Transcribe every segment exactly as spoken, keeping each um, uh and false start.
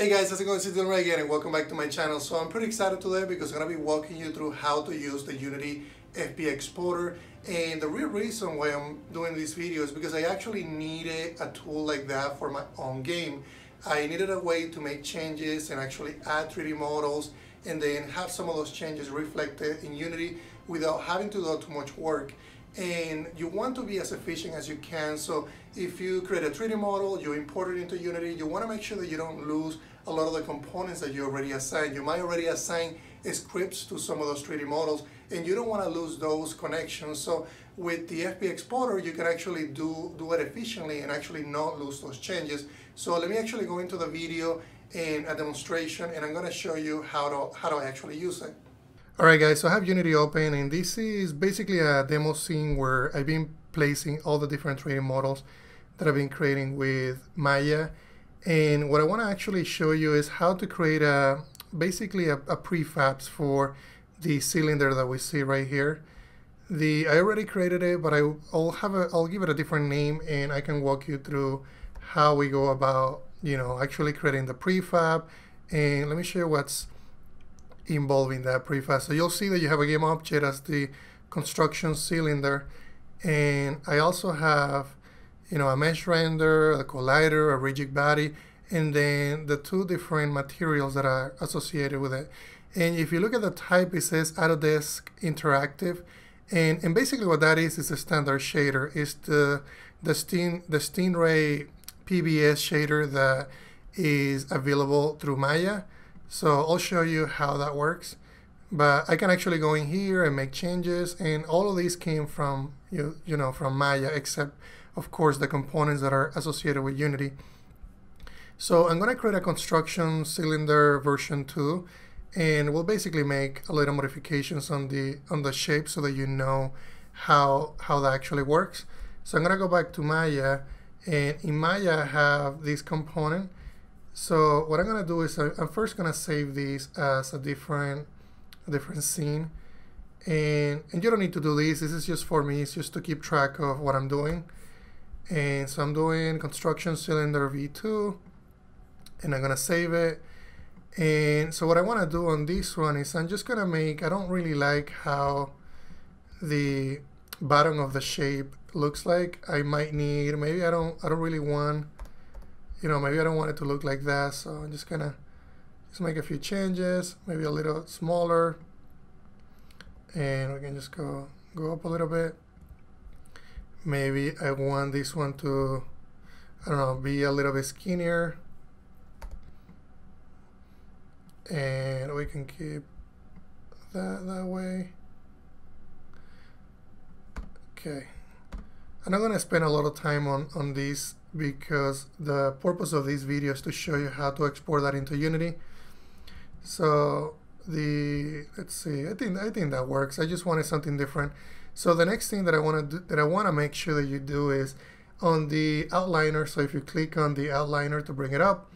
Hey guys, how's it going? It's Dilmer again and welcome back to my channel. So I'm pretty excited today because I'm going to be walking you through how to use the Unity F B X Exporter, and the real reason why I'm doing this video is because I actually needed a tool like that for my own game. I needed a way to make changes and actually add three D models and then have some of those changes reflected in Unity without having to do too much work. And you want to be as efficient as you can, so if you create a three D model, you import it into Unity, you want to make sure that you don't lose a lot of the components that you already assigned. You might already assign scripts to some of those three D models and you don't want to lose those connections. So with the F B X Exporter, you can actually do do it efficiently and actually not lose those changes. So let me actually go into the video and a demonstration, and I'm going to show you how to how to actually use it. Alright guys, so I have Unity open, and this is basically a demo scene where I've been placing all the different three D models that I've been creating with Maya. And what I want to actually show you is how to create a basically a, a prefabs for the cylinder that we see right here. The I already created it, but I, I'll have a I'll give it a different name, and I can walk you through how we go about, you know, actually creating the prefab. And let me show you what's involving that prefab. So you'll see that you have a game object as the construction cylinder, and I also have, you know, a mesh render, a collider, a rigid body, and then the two different materials that are associated with it. And if you look at the type, it says Autodesk Interactive, and and basically what that is is a standard shader. It's the the Sting the Stingray P B S shader that is available through Maya. So I'll show you how that works, but I can actually go in here and make changes, and all of these came from you you know from Maya, except of course the components that are associated with Unity. So I'm going to create a construction cylinder version two, and we'll basically make a little modifications on the on the shape so that you know how how that actually works. So I'm going to go back to Maya, and in Maya I have this component. So what I'm going to do is I'm first going to save these as a different a different scene, and, and you don't need to do this, this is just for me, it's just to keep track of what I'm doing. And so I'm doing construction cylinder V two, and I'm going to save it. And so what I want to do on this one is I'm just going to make, I don't really like how the bottom of the shape looks like. I might need, maybe I don't, I don't really want, you know, maybe I don't want it to look like that, so I'm just gonna just make a few changes, maybe a little smaller, and we can just go go up a little bit. Maybe I want this one to, I don't know, be a little bit skinnier, and we can keep that that way. Okay, I'm not gonna spend a lot of time on on these, because the purpose of this video is to show you how to export that into Unity. So the let's see, I think I think that works. I just wanted something different. So the next thing that I want to do, that I want to make sure that you do, is on the outliner. So if you click on the outliner to bring it up,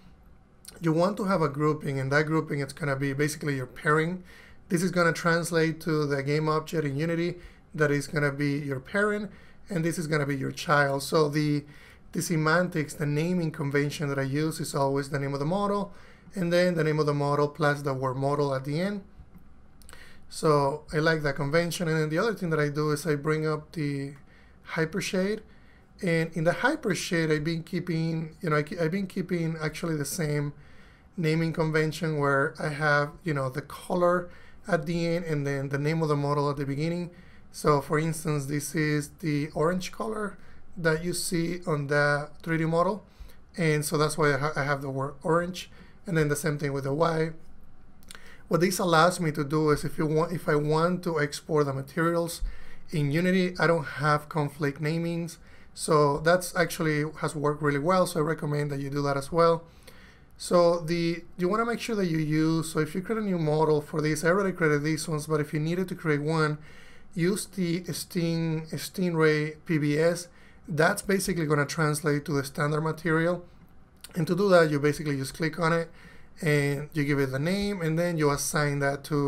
you want to have a grouping, and that grouping it's going to be basically your pairing. This is going to translate to the game object in Unity that is going to be your parent, and this is going to be your child. So the The semantics, the naming convention that I use is always the name of the model, and then the name of the model plus the word model at the end. So I like that convention. And then the other thing that I do is I bring up the HyperShade, and in the HyperShade I've been keeping, you know, I, I've been keeping actually the same naming convention where I have, you know, the color at the end and then the name of the model at the beginning. So for instance, this is the orange color that you see on the three D model, and so that's why I, ha I have the word orange, and then the same thing with the Y. What this allows me to do is if you want, if I want to export the materials in Unity, I don't have conflict namings, so that's actually has worked really well. So I recommend that you do that as well. So the you want to make sure that you use, so if you create a new model for this, I already created these ones, but if you needed to create one, use the Sting Stingray P B S. That's basically going to translate to the standard material, and to do that you basically just click on it and you give it the name, and then you assign that to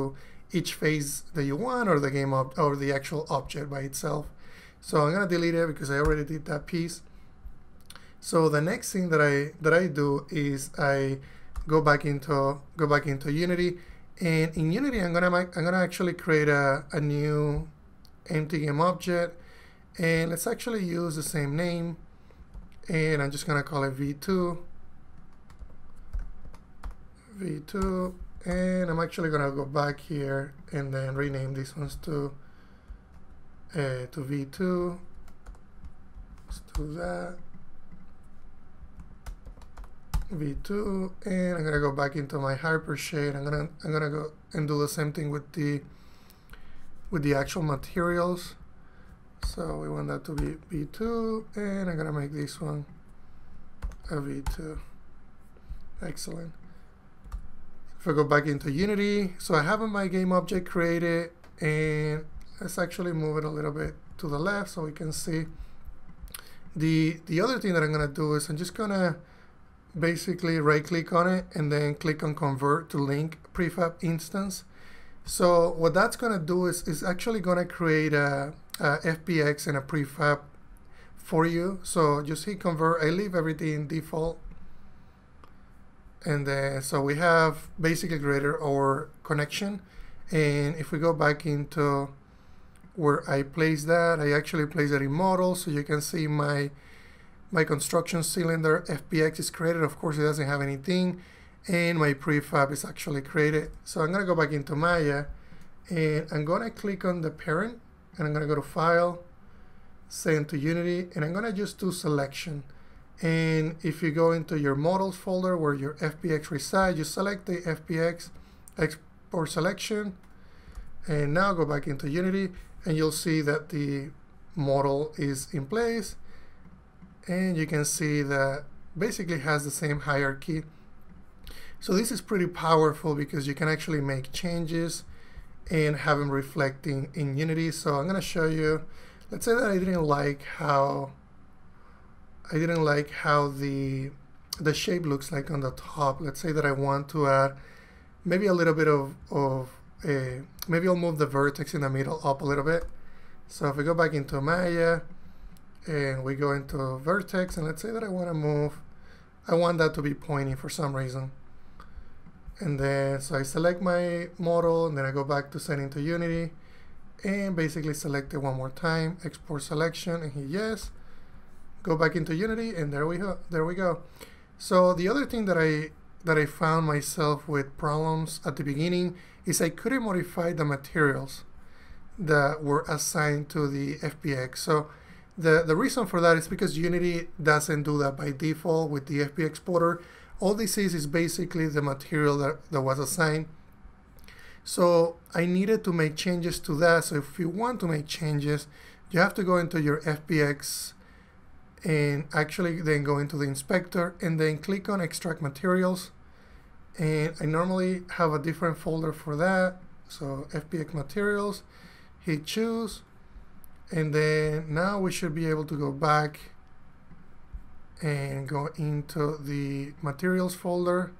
each phase that you want, or the game ob or the actual object by itself. So I'm going to delete it because I already did that piece. So the next thing that I that I do is I go back into go back into Unity, and in Unity I'm gonna make, I'm gonna actually create a, a new empty game object, and let's actually use the same name, and I'm just gonna call it V two V two, and I'm actually gonna go back here and then rename these ones to uh, to V two. Let's do that. V two, and I'm gonna go back into my HyperShade. I'm gonna I'm gonna go and do the same thing with the with the actual materials. So we want that to be V two, and I'm gonna make this one a V two. Excellent. If I go back into Unity, so I have my game object created, and let's actually move it a little bit to the left so we can see. The the other thing that I'm gonna do is I'm just gonna basically right click on it and then click on convert to link prefab instance. So what that's going to do is is actually going to create a, a F B X and a prefab for you. So just hit convert. I leave everything in default, and then so we have basically created our connection. And if we go back into where I placed that, I actually placed it in model, so you can see my my construction cylinder F B X is created. Of course, it doesn't have anything, and my prefab is actually created. So I'm going to go back into Maya, and I'm going to click on the parent, and I'm going to go to File, Send to Unity, and I'm going to just do Selection. And if you go into your Models folder where your F B X resides, you select the F B X Export Selection, and now go back into Unity, and you'll see that the model is in place. And you can see that basically has the same hierarchy. So this is pretty powerful because you can actually make changes and have them reflecting in Unity. So I'm going to show you. Let's say that I didn't like how I didn't like how the the shape looks like on the top. Let's say that I want to add maybe a little bit of of a, maybe I'll move the vertex in the middle up a little bit. So if we go back into Maya, and we go into vertex, and let's say that I want to move, I want that to be pointing for some reason. And then, so I select my model, and then I go back to sending to Unity, and basically select it one more time, export selection, and hit yes. Go back into Unity, and there we go. There we go. So the other thing that I that I found myself with problems at the beginning is I couldn't modify the materials that were assigned to the F B X. So The, the reason for that is because Unity doesn't do that by default with the F B X Exporter. All this is is basically the material that, that was assigned. So I needed to make changes to that. So if you want to make changes, you have to go into your F B X and actually then go into the inspector and then click on Extract Materials. And I normally have a different folder for that. So F B X Materials, hit Choose. And then now we should be able to go back and go into the materials folder,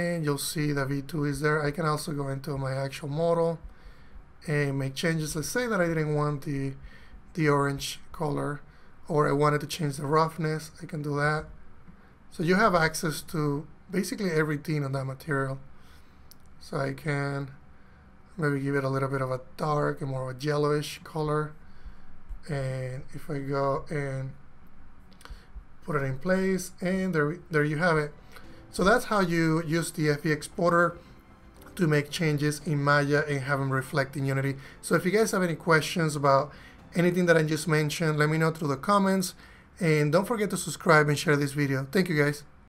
and you'll see that V two is there. I can also go into my actual model and make changes. Let's say that I didn't want the the orange color, or I wanted to change the roughness. I can do that. So you have access to basically everything on that material. So I can maybe give it a little bit of a dark and more of a yellowish color. And if I go and put it in place, and there, there you have it. So that's how you use the F B X Exporter to make changes in Maya and have them reflect in Unity. So if you guys have any questions about anything that I just mentioned, let me know through the comments. And don't forget to subscribe and share this video. Thank you, guys.